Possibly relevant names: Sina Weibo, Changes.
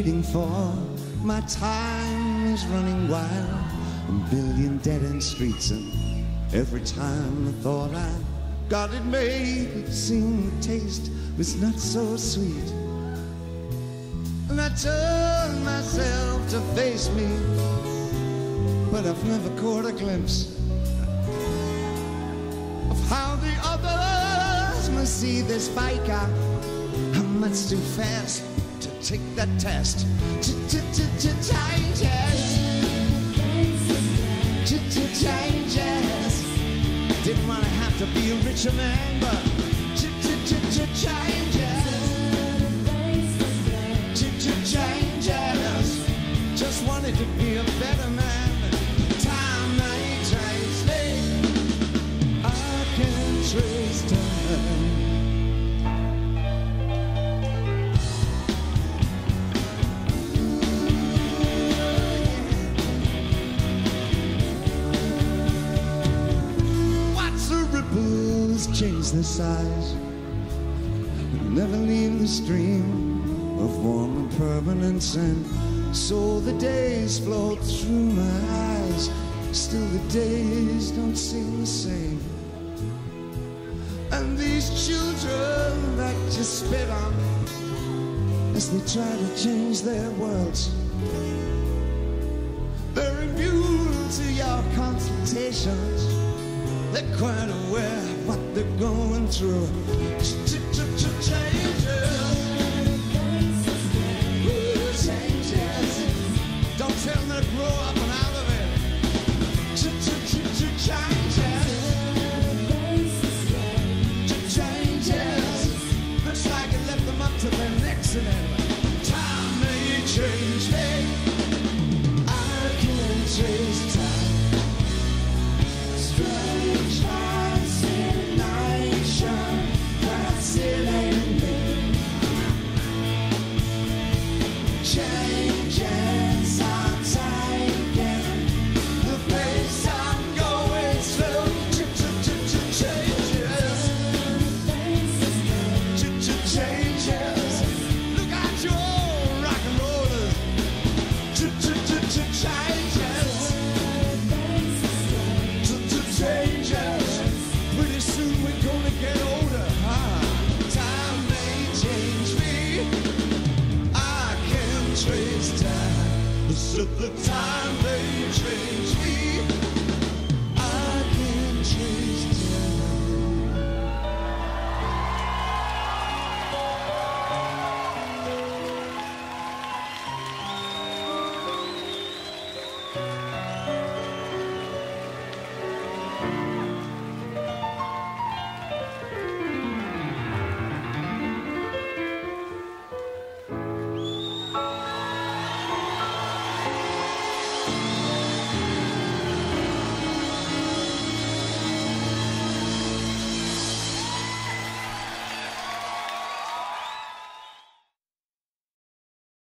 waiting for. My time is running wild. A billion dead-end streets, and every time I thought I got it made, it seemed the taste was not so sweet. And I turned myself to face me, but I've never caught a glimpse of how the others must see this Vicar. I'm much too fast to take that test. Changes. Didn't want to have to be a richer man, but changes. Changes. Just wanted to be a better man. Change the size, and never leave the stream of warm and permanence, and so the days flow through my eyes. Still the days don't seem the same, and these children that just spit on me as they try to change their worlds. They're immune to your consultations. They're quite aware of what they're going through. Changes. Changes. Don't tell me to grow up and out of it. Changes. Changes. Looks like it left them up to their necks in it. Time may change me. I can't change time. Changes are taking the place I'm going through. Changes. Changes. Look at your rock and rollers. Changes. Changes. Pretty soon we're gonna get older, huh? Time may change me. I can't trace time. Should the time they change me, I can change time.